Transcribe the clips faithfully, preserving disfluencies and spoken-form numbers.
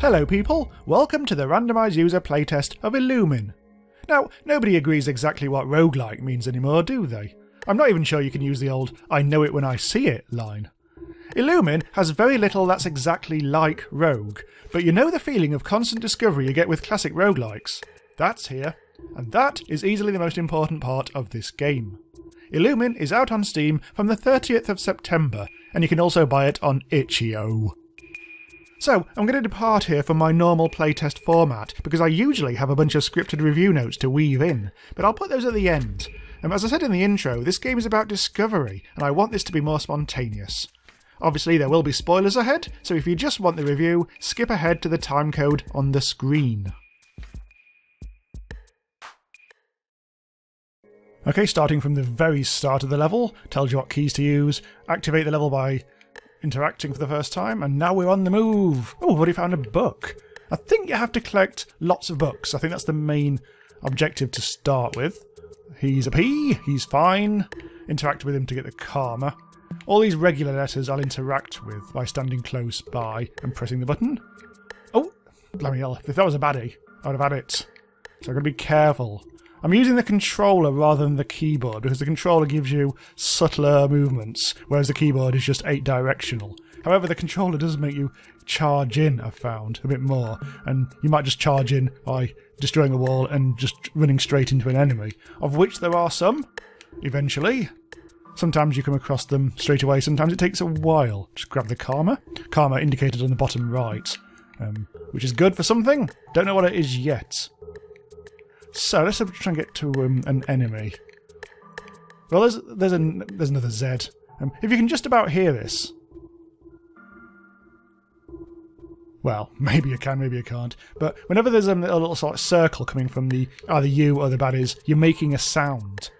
Hello people, welcome to the randomised user playtest of Illumine. Now, nobody agrees exactly what roguelike means anymore, do they? I'm not even sure you can use the old "I know it when I see it" line. Illumine has very little that's exactly like rogue, but you know the feeling of constant discovery you get with classic roguelikes? That's here, and that is easily the most important part of this game. Illumine is out on Steam from the thirtieth of September, and you can also buy it on itch dot i o. So, I'm going to depart here from my normal playtest format, because I usually have a bunch of scripted review notes to weave in, but I'll put those at the end. And as I said in the intro, this game is about discovery, and I want this to be more spontaneous. Obviously there will be spoilers ahead, so if you just want the review, skip ahead to the timecode on the screen. Okay, starting from the very start of the level, tells you what keys to use, activate the level by interacting for the first time, and now we're on the move! Oh, I've already found a book! I think you have to collect lots of books. I think that's the main objective to start with. He's a P, he's fine. Interact with him to get the karma. All these regular letters I'll interact with by standing close by and pressing the button. Oh, blimey hell, if that was a baddie, I would have had it. So I've got to be careful. I'm using the controller rather than the keyboard, because the controller gives you subtler movements, whereas the keyboard is just eight-directional. However, the controller does make you charge in, I've found, a bit more, and you might just charge in by destroying a wall and just running straight into an enemy, of which there are some, eventually. Sometimes you come across them straight away, sometimes it takes a while. Just grab the karma. Karma indicated on the bottom right, um, which is good for something. Don't know what it is yet. So let's have a try and get to um, an enemy. Well, there's there's an there's another Z. Um, if you can just about hear this. Well, maybe you can, maybe you can't. But whenever there's um, a little sort of circle coming from the either you or the baddies, you're making a sound.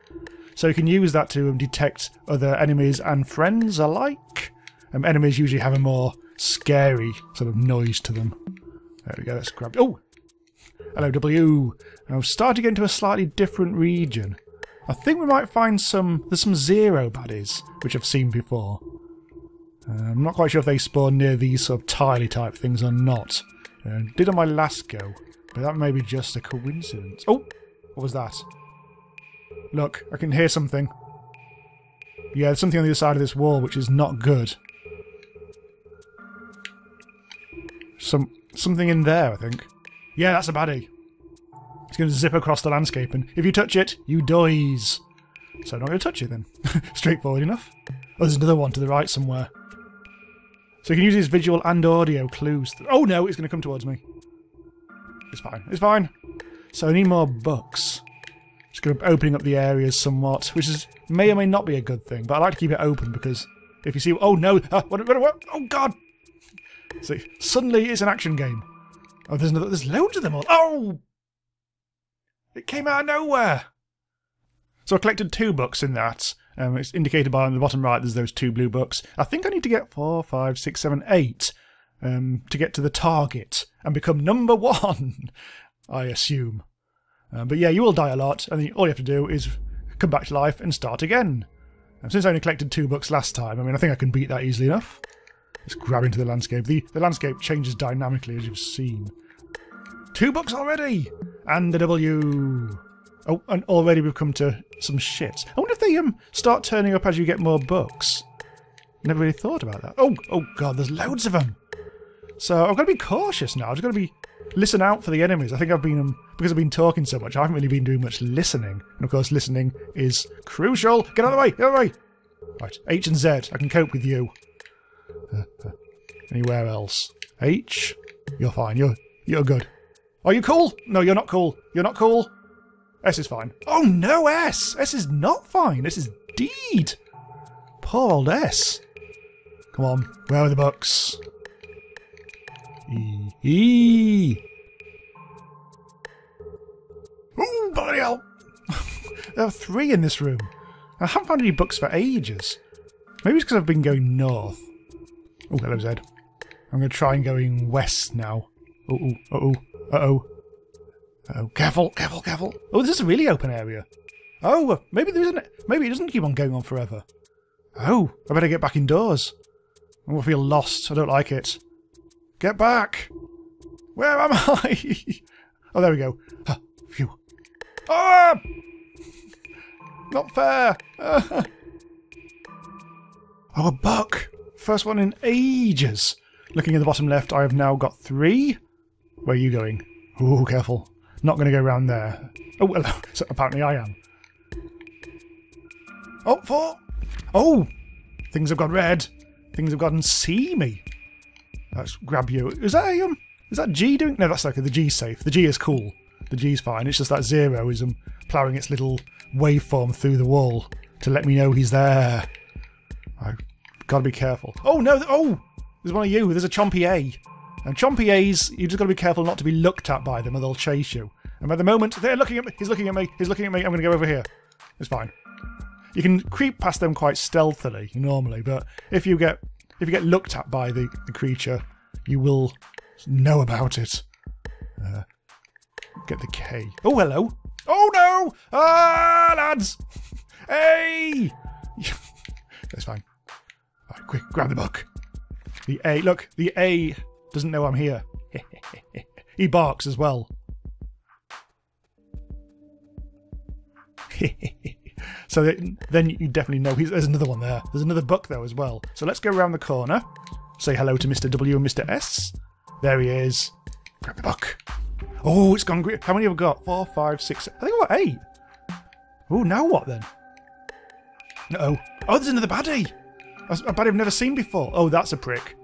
So you can use that to um, detect other enemies and friends alike. Um, enemies usually have a more scary sort of noise to them. There we go. Let's grab. Oh. L O W. Now start to get into a slightly different region. I think we might find some... There's some zero baddies, which I've seen before. Uh, I'm not quite sure if they spawn near these sort of tiley type things or not. Uh, did on my last go, but that may be just a coincidence. Oh! What was that? Look, I can hear something. Yeah, there's something on the other side of this wall, which is not good. Some Something in there, I think. Yeah, that's a baddie. It's going to zip across the landscape, and if you touch it, you dies. So I'm not going to touch it then. Straightforward enough. Oh, there's another one to the right somewhere. So you can use these visual and audio clues. Oh no, it's going to come towards me. It's fine. It's fine. So I need more books. Just going to be opening up the areas somewhat, which is may or may not be a good thing, but I like to keep it open because if you see... Oh no! Ah, what, what, what, oh god! See, suddenly it's an action game. Oh, there's another, there's loads of them all. Oh! It came out of nowhere! So I collected two books in that. Um, it's indicated by on the bottom right, there's those two blue books. I think I need to get four, five, six, seven, eight um, to get to the target and become number one, I assume. Uh, but yeah, you will die a lot, and all you have to do is come back to life and start again. Um, since I only collected two books last time, I mean, I think I can beat that easily enough. Let's grab into the landscape. The, the landscape changes dynamically, as you've seen. Two books already! And the W! Oh, and already we've come to some shit. I wonder if they um start turning up as you get more books. Never really thought about that. Oh, oh god, there's loads of them! So I've got to be cautious now. I've just got to be... Listen out for the enemies. I think I've been... Um, because I've been talking so much, I haven't really been doing much listening. And of course, listening is crucial! Get out of the way! Get out of the way! Right, H and Z. I can cope with you. Uh, uh, anywhere else? H? You're fine. You're you're good. Are you cool? No, you're not cool. You're not cool. S is fine. Oh no, S! S is not fine. S is deed. Poor old S. Come on. Where are the books? E. E. Ooh, bloody hell! There are three in this room. I haven't found any books for ages. Maybe it's because I've been going north. Oh, hello, Zed. I'm going to try and going west now. Uh-oh, uh-oh, uh-oh. Uh-oh, careful, careful, careful. Oh, this is a really open area. Oh, maybe there isn't... Maybe it doesn't keep on going on forever. Oh, I better get back indoors. I'm going to feel lost. I don't like it. Get back! Where am I? Oh, there we go. Ah, phew. Ah! Not fair. Ah. Oh, a buck. First one in ages. Looking at the bottom left, I have now got three. Where are you going? Ooh, careful. Not going to go round there. Oh, well, so apparently I am. Oh, four. Oh, things have gone red. Things have gone see me. Let's grab you. Is that um? Is that G doing? No, that's okay. The G's safe. The G is cool. The G's fine. It's just that zero is um, ploughing its little waveform through the wall to let me know he's there. I gotta be careful. Oh no! Oh, there's one of you. There's a Chompy A. And Chompy A's, you just got to be careful not to be looked at by them, or they'll chase you. And by the moment they're looking at me, he's looking at me, he's looking at me. I'm going to go over here. It's fine. You can creep past them quite stealthily normally, but if you get if you get looked at by the, the creature, you will know about it. Uh, get the K. Oh hello. Oh no! Ah lads! Hey! That's fine. All right, quick, grab the book. The A. Look, the A doesn't know I'm here. He barks as well. So then you definitely know he's, there's another one there. There's another buck though as well. So let's go around the corner. Say hello to Mister W and Mister S. There he is. Grab the buck. Oh, it's gone green. How many have I got? Four, five, six. I think I've got eight. Oh, now what then? Uh-oh. Oh, there's another baddie. A baddie I've never seen before. Oh, that's a prick.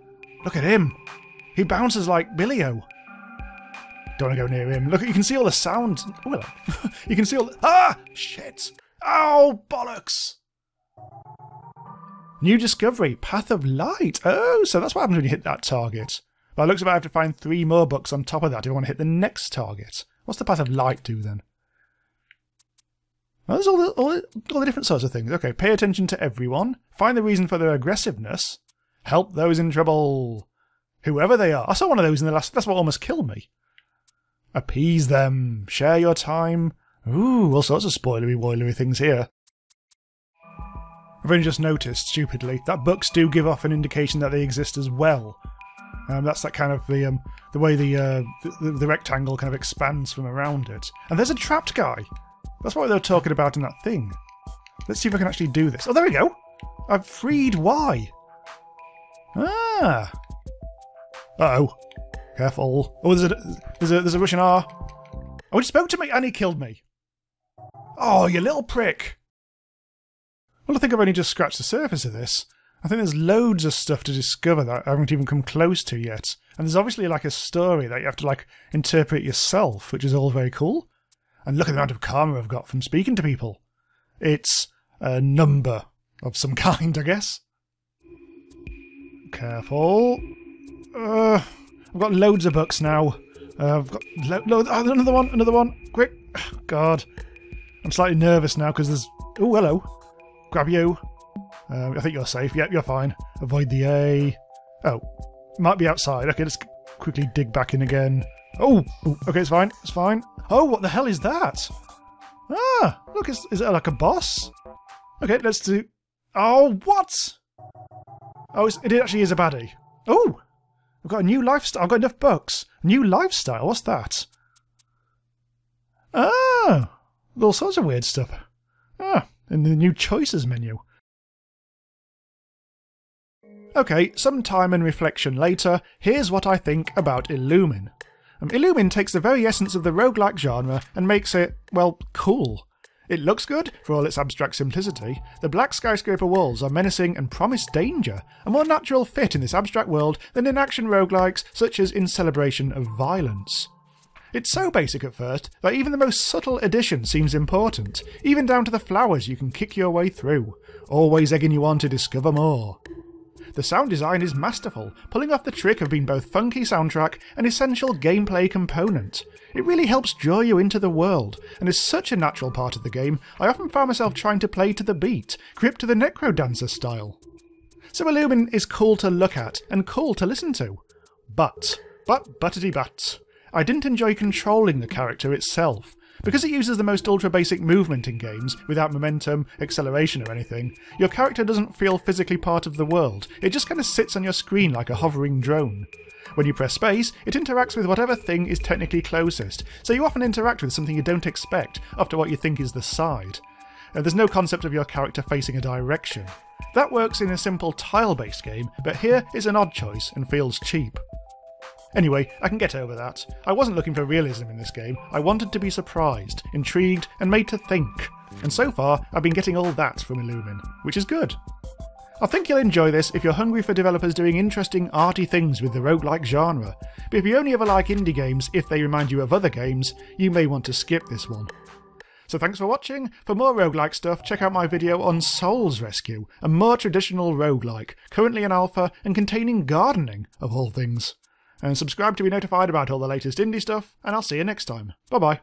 Look at him. He bounces like Billy-O. Don't want to go near him. Look, you can see all the sound. Oh, well, you can see all the... Ah! Shit! Ow! Bollocks! New discovery. Path of Light. Oh, so that's what happens when you hit that target. Well, it looks like I have to find three more bucks on top of that if I want to hit the next target. What's the Path of Light do then? Well, there's all the, all the, all the different sorts of things. Okay, pay attention to everyone. Find the reason for their aggressiveness. Help those in trouble. Whoever they are. I saw one of those in the last... That's what almost killed me. Appease them. Share your time. Ooh, all sorts of spoilery-woilery things here. I've only just noticed, stupidly, that books do give off an indication that they exist as well. Um, that's that kind of the um, the way the, uh, the the rectangle kind of expands from around it. And there's a trapped guy. That's what they were talking about in that thing. Let's see if I can actually do this. Oh, there we go. I've freed Y. Ah. Uh-oh. Careful. Oh, there's a, there's a, there's a Russian R. Oh, he spoke to me and he killed me. Oh, you little prick. Well, I think I've only just scratched the surface of this. I think there's loads of stuff to discover that I haven't even come close to yet. And there's obviously like a story that you have to like interpret yourself, which is all very cool. And look at the amount of karma I've got from speaking to people. It's a number of some kind, I guess. Careful. Uh, I've got loads of bucks now. Uh, I've got lo lo oh, another one, another one. Quick. Oh, God. I'm slightly nervous now because there's... Oh, hello. Grab you. Uh, I think you're safe. Yep, yeah, you're fine. Avoid the A. Oh. Might be outside. Okay, let's quickly dig back in again. Oh! Ooh, okay, it's fine. It's fine. Oh, what the hell is that? Ah! Look, is, is it like a boss? Okay, let's do... Oh, what? Oh, it's, it actually is a baddie. Oh! I've got a new lifestyle. I've got enough bucks. New lifestyle? What's that? Ah! All sorts of weird stuff. Ah! And the new choices menu. Okay, some time and reflection later, here's what I think about Illumine. Um, Illumine takes the very essence of the roguelike genre and makes it, well, cool. It looks good, for all its abstract simplicity. The black skyscraper walls are menacing and promise danger, a more natural fit in this abstract world than in action roguelikes such as In Celebration of Violence. It's so basic at first that even the most subtle addition seems important, even down to the flowers you can kick your way through, always egging you on to discover more. The sound design is masterful, pulling off the trick of being both funky soundtrack and essential gameplay component. It really helps draw you into the world, and is such a natural part of the game, I often found myself trying to play to the beat, Crypt of the Necrodancer style. So Illumine is cool to look at, and cool to listen to. But, but buttity-bat, I didn't enjoy controlling the character itself, Because it uses the most ultra-basic movement in games, without momentum, acceleration or anything, your character doesn't feel physically part of the world, it just kind of sits on your screen like a hovering drone. When you press space, it interacts with whatever thing is technically closest, so you often interact with something you don't expect, up to what you think is the side. And there's no concept of your character facing a direction. That works in a simple tile-based game, but here is an odd choice and feels cheap. Anyway, I can get over that. I wasn't looking for realism in this game, I wanted to be surprised, intrigued, and made to think. And so far, I've been getting all that from Illumine, which is good. I think you'll enjoy this if you're hungry for developers doing interesting, arty things with the roguelike genre, but if you only ever like indie games if they remind you of other games, you may want to skip this one. So thanks for watching. For more roguelike stuff, check out my video on Souls Rescue, a more traditional roguelike, currently in alpha and containing gardening, of all things. And subscribe to be notified about all the latest indie stuff, and I'll see you next time. Bye bye.